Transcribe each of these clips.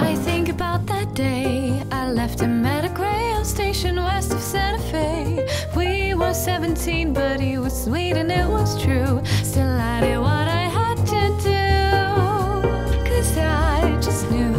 I think about that day I left him at a Greyhound station west of Santa Fe. We were 17, but he was sweet and it was true. Still I did what I had to do, 'cause I just knew.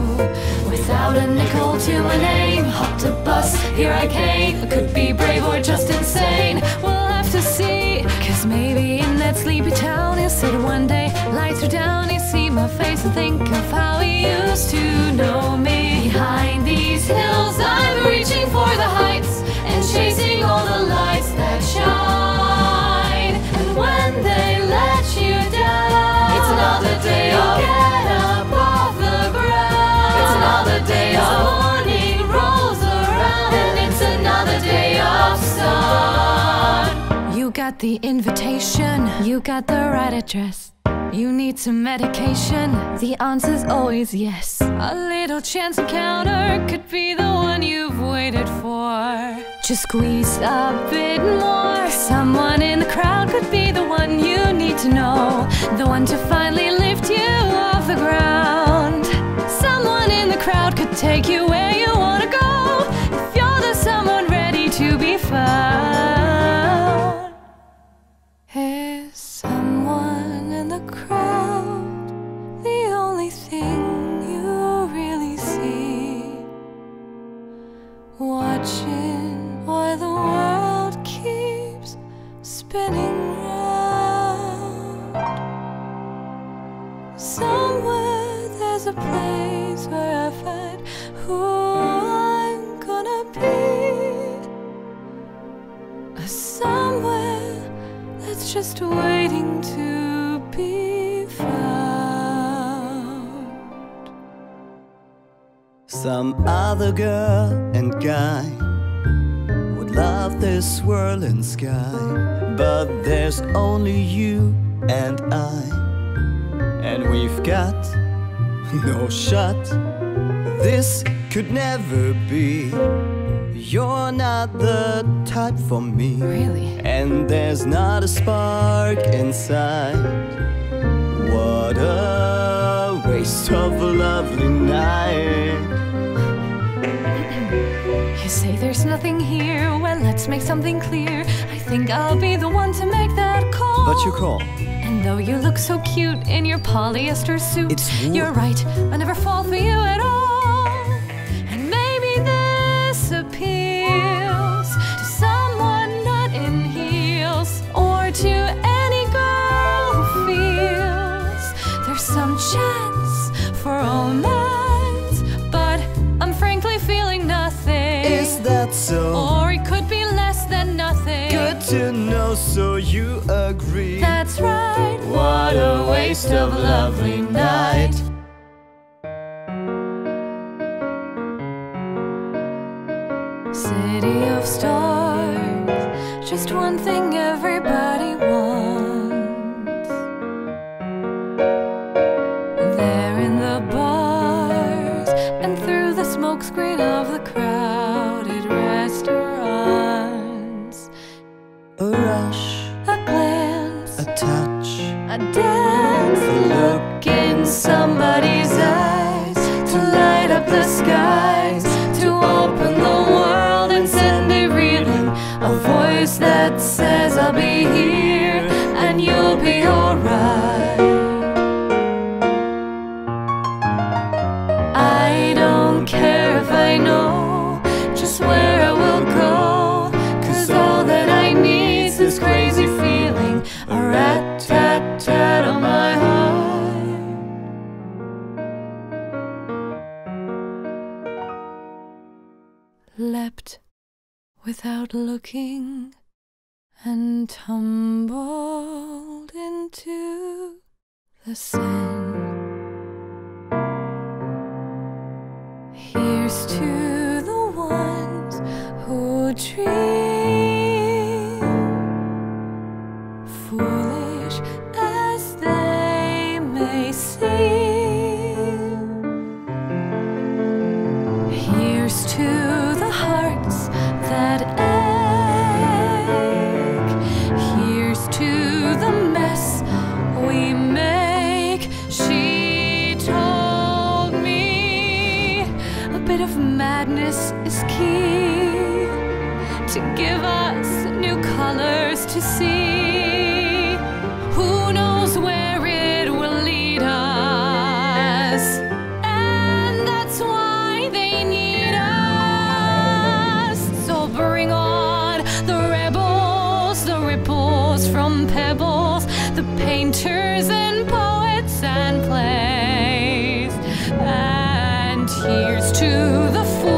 Without a nickel to my name, hopped a bus, here I came. I could be brave or just insane, we'll have to see. 'Cause maybe in that sleepy town he'll sit one day, lights are down, he'll see my face and think of how he used to know me. Behind these hills I'm reaching for the heights and chasing all the lights that shine. And when they let you down, it's another day of get up off the ground. It's another day of morning rolls around, and it's another day of sun. You got the invitation, you got the right address. You need some medication, the answer's always yes. A little chance encounter could be the one you've waited for. Just squeeze a bit more. Someone in the crowd could be the one you need to know, the one to finally lift you off the ground. Someone in the crowd could take you where you want to go, if you're the someone ready to be found. Here's someone in the crowd, the only thing you really see, watching while the world keeps spinning round. Somewhere there's a place where I find who I'm gonna be, a somewhere that's just waiting to be found. Some other girl and guy would love this swirling sky, but there's only you and I, and we've got no shot. This could never be. You're not the type for me, really. And there's not a spark inside. What a waste of a lovely night. You say there's nothing here, well let's make something clear. I think I'll be the one to make that call. But you call. And though you look so cute in your polyester suit, it's you're right, I never fall for you at all. Appeals to someone not in heels, or to any girl who feels there's some chance for romance, but I'm frankly feeling nothing. Is that so? Or it could be less than nothing. Good to know, so you agree. That's right. What a waste of a lovely night. City of stars, just one thing everybody wants. There in the bars and through the smokescreen of the crowded restaurants. A rush, a glance, a touch, a dance, a look in somebody's eyes to light up the skies, to open the world. A voice that says I'll be here and you'll be alright. I don't care if I know just where I will go, 'cause all that I need is this crazy feeling, a rat-tat-tat on my heart. Leapt without looking and tumbled into the sun. Here's to the ones who dream, foolish as they may seem. Here's to the hearts that ache. Here's to to see. Who knows where it will lead us? And that's why they need us. So bring on the rebels, the ripples from pebbles, the painters and poets and plays. And here's to the